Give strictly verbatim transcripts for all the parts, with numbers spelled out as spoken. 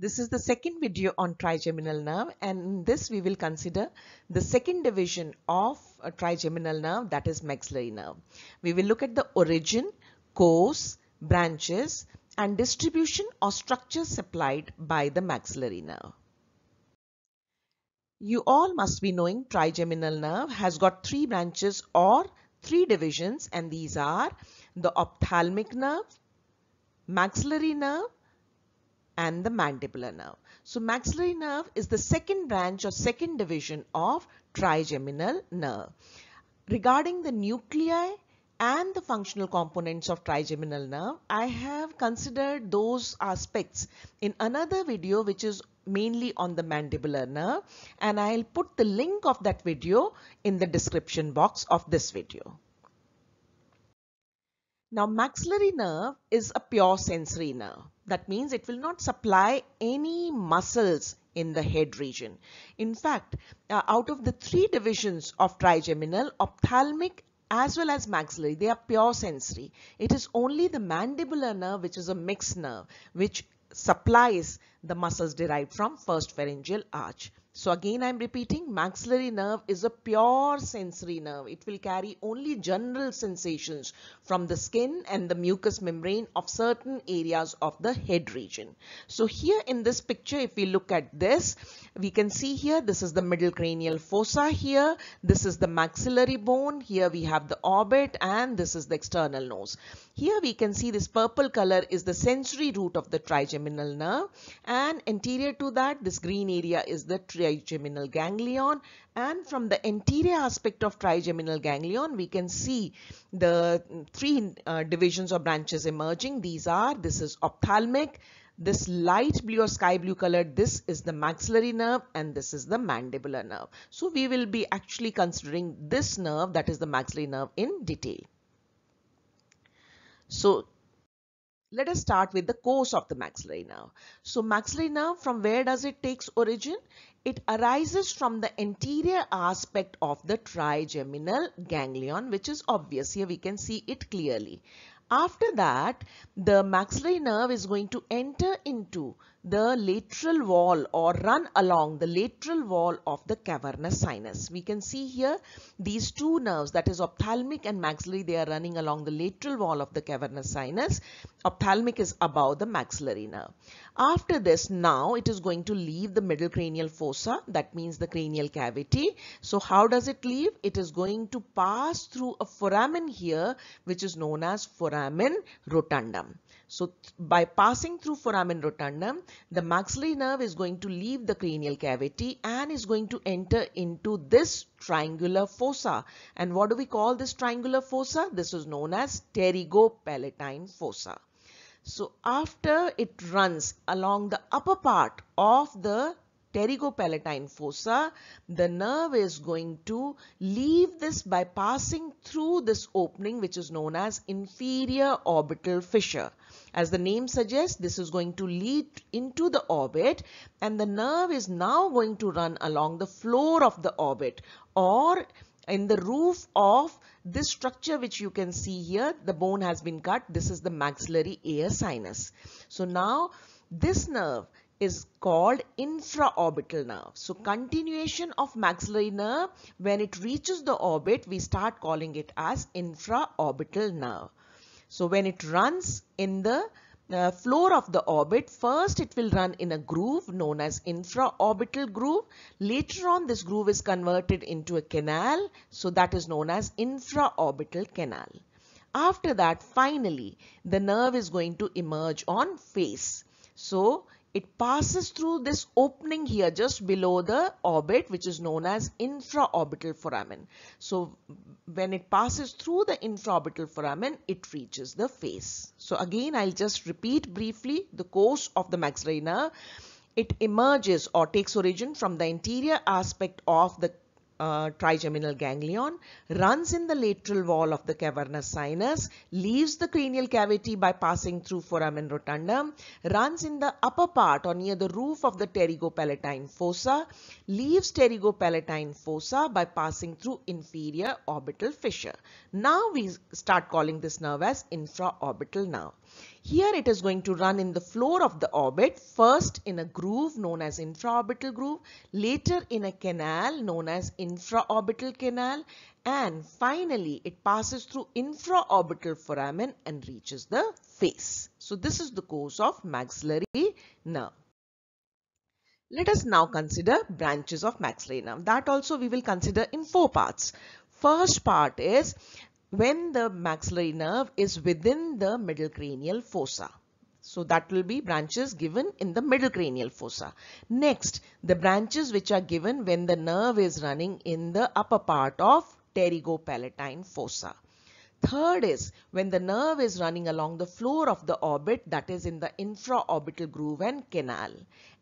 This is the second video on trigeminal nerve, and in this we will consider the second division of a trigeminal nerve, that is maxillary nerve. We will look at the origin, course, branches and distribution or structure supplied by the maxillary nerve. You all must be knowing trigeminal nerve has got three branches or three divisions, and these are the ophthalmic nerve, maxillary nerve and the mandibular nerve. So maxillary nerve is the second branch or second division of trigeminal nerve. Regarding the nuclei and the functional components of trigeminal nerve, I have considered those aspects in another video which is mainly on the mandibular nerve, and I'll put the link of that video in the description box of this video. Now, maxillary nerve is a pure sensory nerve. That means it will not supply any muscles in the head region. In fact, uh, out of the three divisions of trigeminal, ophthalmic as well as maxillary, they are pure sensory. It is only the mandibular nerve, which is a mixed nerve, which supplies the muscles derived from first pharyngeal arch. So again, I'm repeating, maxillary nerve is a pure sensory nerve. It will carry only general sensations from the skin and the mucous membrane of certain areas of the head region. So here in this picture, if we look at this, we can see here, this is the middle cranial fossa here. This is the maxillary bone. Here we have the orbit and this is the external nose. Here we can see this purple color is the sensory root of the trigeminal nerve, and anterior to that, this green area is the trigeminal ganglion, and from the anterior aspect of trigeminal ganglion we can see the three uh, divisions or branches emerging. These are, this is ophthalmic, this light blue or sky blue colored, this is the maxillary nerve and this is the mandibular nerve. So we will be actually considering this nerve, that is the maxillary nerve, in detail. So let us start with the course of the maxillary nerve. So maxillary nerve, from where does it takes origin? It arises from the anterior aspect of the trigeminal ganglion, which is obvious. Here we can see it clearly. After that, the maxillary nerve is going to enter into the lateral wall or run along the lateral wall of the cavernous sinus. We can see here these two nerves, that is ophthalmic and maxillary, they are running along the lateral wall of the cavernous sinus. Ophthalmic is above the maxillary nerve. After this, now it is going to leave the middle cranial fossa, that means the cranial cavity. So how does it leave? It is going to pass through a foramen here, which is known as foramen rotundum. So by passing through foramen rotundum, the maxillary nerve is going to leave the cranial cavity and is going to enter into this triangular fossa. And what do we call this triangular fossa? This is known as pterygopalatine fossa. So after it runs along the upper part of the pterygopalatine fossa, the nerve is going to leave this by passing through this opening, which is known as inferior orbital fissure. As the name suggests, this is going to lead into the orbit, and the nerve is now going to run along the floor of the orbit or in the roof of this structure, which you can see here. The bone has been cut. This is the maxillary ear sinus. So now this nerve is called infraorbital nerve. So continuation of maxillary nerve, when it reaches the orbit, we start calling it as infraorbital nerve. So when it runs in the uh, floor of the orbit, first it will run in a groove known as infraorbital groove. Later on, this groove is converted into a canal, so that is known as infraorbital canal. After that, finally, the nerve is going to emerge on face. So it passes through this opening here just below the orbit, which is known as infraorbital foramen. So when it passes through the infraorbital foramen, it reaches the face. So again, I'll just repeat briefly the course of the maxillary nerve. It emerges or takes origin from the anterior aspect of the Uh, trigeminal ganglion, runs in the lateral wall of the cavernous sinus, leaves the cranial cavity by passing through foramen rotundum, runs in the upper part or near the roof of the pterygopalatine fossa, leaves pterygopalatine fossa by passing through inferior orbital fissure. Now we start calling this nerve as infraorbital nerve. Here it is going to run in the floor of the orbit, first in a groove known as infraorbital groove, later in a canal known as infraorbital canal, and finally it passes through infraorbital foramen and reaches the face. So this is the course of maxillary nerve. Let us now consider branches of maxillary nerve. That also we will consider in four parts. First part is when the maxillary nerve is within the middle cranial fossa. So that will be branches given in the middle cranial fossa. Next, the branches which are given when the nerve is running in the upper part of pterygopalatine fossa. Third is when the nerve is running along the floor of the orbit, that is in the infraorbital groove and canal.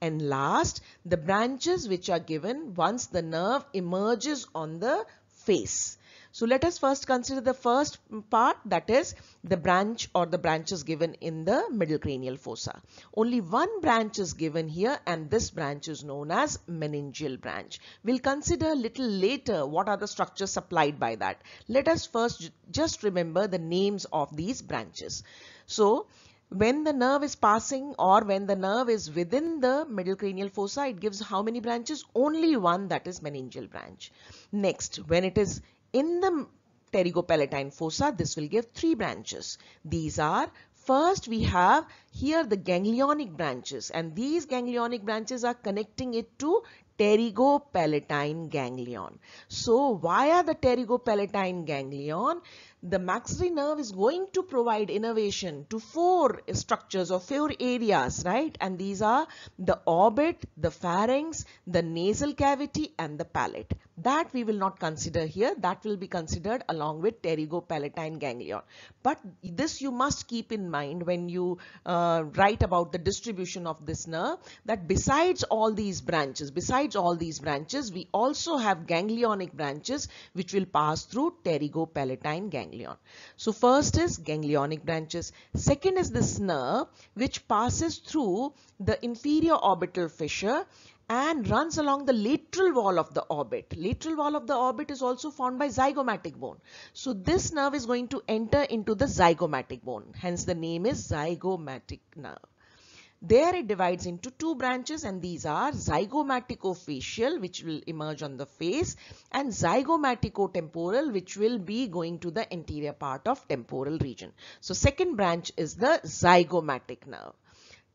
And last, the branches which are given once the nerve emerges on the face. So let us first consider the first part, that is the branch or the branches given in the middle cranial fossa. Only one branch is given here, and this branch is known as meningeal branch. We'll consider a little later what are the structures supplied by that. Let us first just remember the names of these branches. So when the nerve is passing or when the nerve is within the middle cranial fossa, it gives how many branches? Only one, that is meningeal branch. Next, when it is in the pterygopalatine fossa, this will give three branches. These are, first we have here the ganglionic branches, and these ganglionic branches are connecting it to pterygopalatine ganglion. So via the pterygopalatine ganglion, the maxillary nerve is going to provide innervation to four structures or four areas, right? And these are the orbit, the pharynx, the nasal cavity, and the palate. That we will not consider here. That will be considered along with pterygopalatine ganglion. But this you must keep in mind when you uh, write about the distribution of this nerve, that besides all these branches, besides all these branches, we also have ganglionic branches which will pass through pterygopalatine ganglion. So first is ganglionic branches. Second is this nerve which passes through the inferior orbital fissure and runs along the lateral wall of the orbit. Lateral wall of the orbit is also formed by zygomatic bone. So this nerve is going to enter into the zygomatic bone. Hence the name is zygomatic nerve. There it divides into two branches, and these are zygomaticofacial, which will emerge on the face, and zygomaticotemporal, which will be going to the anterior part of temporal region. So second branch is the zygomatic nerve.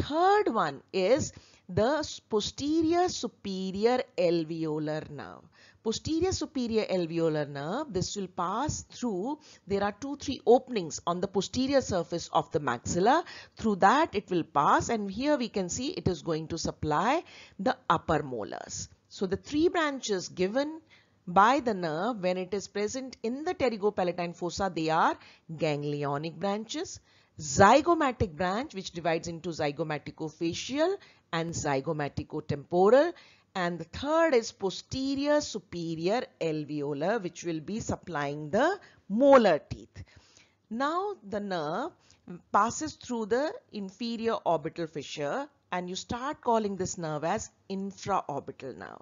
Third one is the posterior superior alveolar nerve. Posterior superior alveolar nerve, this will pass through, there are two, three openings on the posterior surface of the maxilla. Through that it will pass, and here we can see it is going to supply the upper molars. So the three branches given by the nerve when it is present in the pterygopalatine fossa, they are ganglionic branches, zygomatic branch which divides into zygomaticofacial and zygomaticotemporal, and the third is posterior superior alveolar, which will be supplying the molar teeth. Now the nerve passes through the inferior orbital fissure, and you start calling this nerve as infraorbital nerve.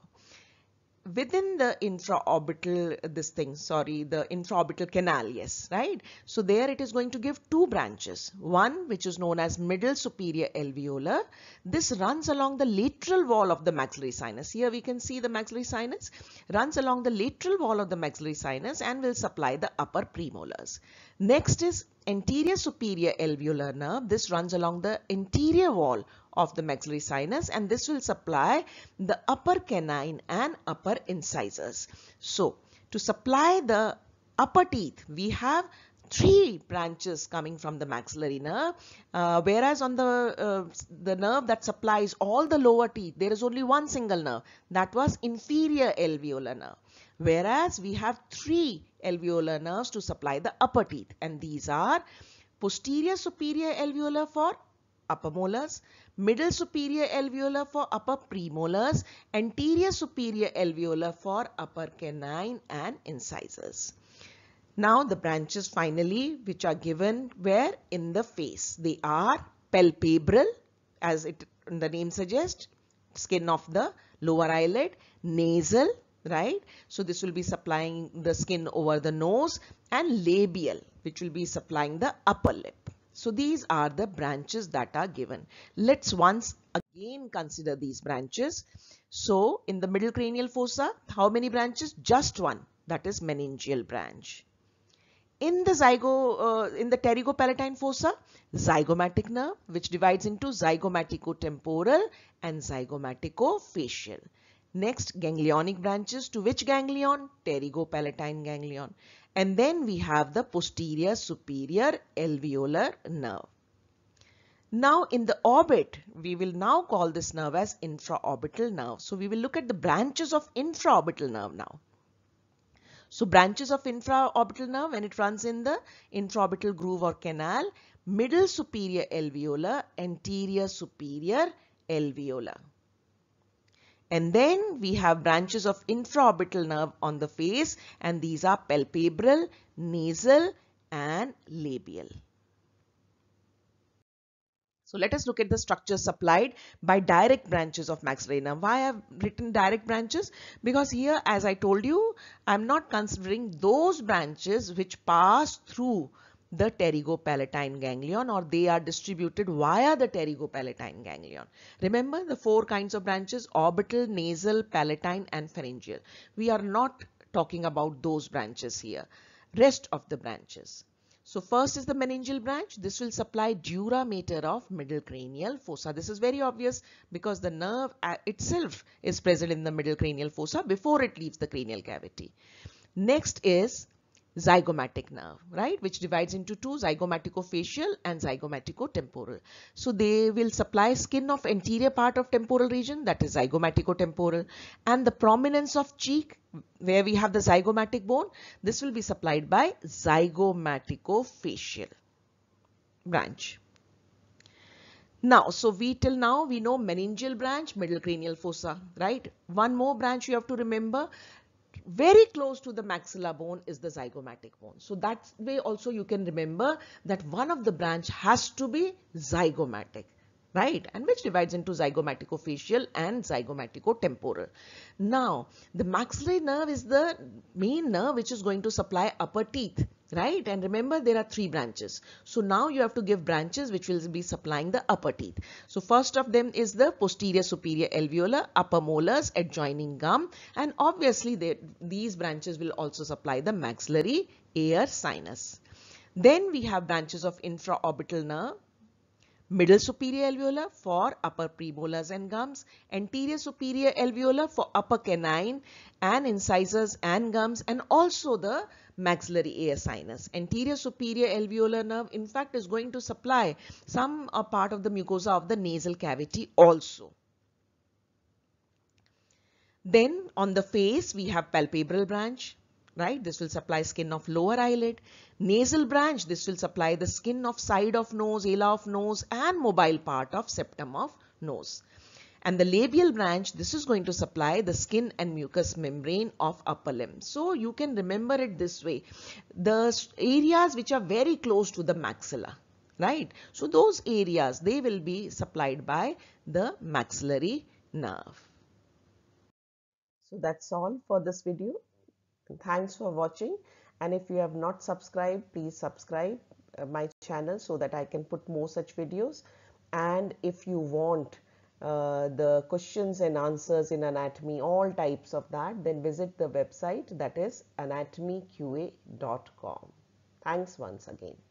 Within the infraorbital, this thing, sorry, the infraorbital canal, yes, right? So there it is going to give two branches. One which is known as middle superior alveolar. This runs along the lateral wall of the maxillary sinus. Here we can see the maxillary sinus. Runs along the lateral wall of the maxillary sinus and will supply the upper premolars. Next is anterior superior alveolar nerve. This runs along the anterior wall of the maxillary sinus, and this will supply the upper canine and upper incisors. So to supply the upper teeth, we have three branches coming from the maxillary nerve, uh, whereas on the uh, the nerve that supplies all the lower teeth, there is only one single nerve, that was inferior alveolar nerve. Whereas we have three alveolar nerves to supply the upper teeth, and these are posterior superior alveolar for upper molars, middle superior alveolar for upper premolars, anterior superior alveolar for upper canine and incisors. Now the branches finally which are given where in the face, they are palpebral, as it the name suggests, skin of the lower eyelid, nasal, right? So this will be supplying the skin over the nose, and labial, which will be supplying the upper lip. So these are the branches that are given. Let's once again consider these branches. So in the middle cranial fossa, how many branches? Just one, that is meningeal branch. In the zygo, uh, in the pterygopalatine fossa, zygomatic nerve, which divides into zygomaticotemporal and zygomaticofacial. Next, ganglionic branches. To which ganglion? Pterygopalatine ganglion. And then we have the posterior superior alveolar nerve. Now in the orbit, we will now call this nerve as infraorbital nerve. So we will look at the branches of infraorbital nerve now. So branches of infraorbital nerve, when it runs in the infraorbital groove or canal, middle superior alveolar, anterior superior alveolar. And then we have branches of infraorbital nerve on the face, and these are palpebral, nasal and labial. So let us look at the structure supplied by direct branches of maxillary nerve. Why I have written direct branches? Because here, as I told you, I am not considering those branches which pass through the pterygopalatine ganglion, or they are distributed via the pterygopalatine ganglion. Remember the four kinds of branches: orbital, nasal, palatine and pharyngeal. We are not talking about those branches here. Rest of the branches. So first is the meningeal branch. This will supply dura mater of middle cranial fossa. This is very obvious because the nerve itself is present in the middle cranial fossa before it leaves the cranial cavity. Next is zygomatic nerve, right, which divides into two, zygomaticofacial and zygomaticotemporal. So they will supply skin of anterior part of temporal region, that is zygomaticotemporal, and the prominence of cheek where we have the zygomatic bone. This will be supplied by zygomaticofacial branch. Now, so we till now we know meningeal branch, middle cranial fossa, right? One more branch you have to remember. Very close to the maxilla bone is the zygomatic bone. So that way also you can remember that one of the branch has to be zygomatic, right? And which divides into zygomaticofacial and zygomaticotemporal. Now, the maxillary nerve is the main nerve which is going to supply upper teeth, right? And remember there are three branches. So now you have to give branches which will be supplying the upper teeth. So first of them is the posterior superior alveolar, upper molars, adjoining gum, and obviously they, these branches will also supply the maxillary ear sinus. Then we have branches of infraorbital nerve, middle superior alveolar for upper premolars and gums, anterior superior alveolar for upper canine and incisors and gums, and also the maxillary ear sinus. Anterior superior alveolar nerve in fact is going to supply some uh, part of the mucosa of the nasal cavity also. Then on the face we have palpebral branch, right? This will supply skin of lower eyelid. Nasal branch, this will supply the skin of side of nose, ala of nose and mobile part of septum of nose. And the labial branch, this is going to supply the skin and mucous membrane of upper limb. So you can remember it this way. The areas which are very close to the maxilla, right? So those areas, they will be supplied by the maxillary nerve. So that's all for this video. Thanks for watching. And if you have not subscribed, please subscribe my channel so that I can put more such videos. And if you want Uh, the questions and answers in anatomy, all types of that, then visit the website, that is anatomy Q A dot com. Thanks once again.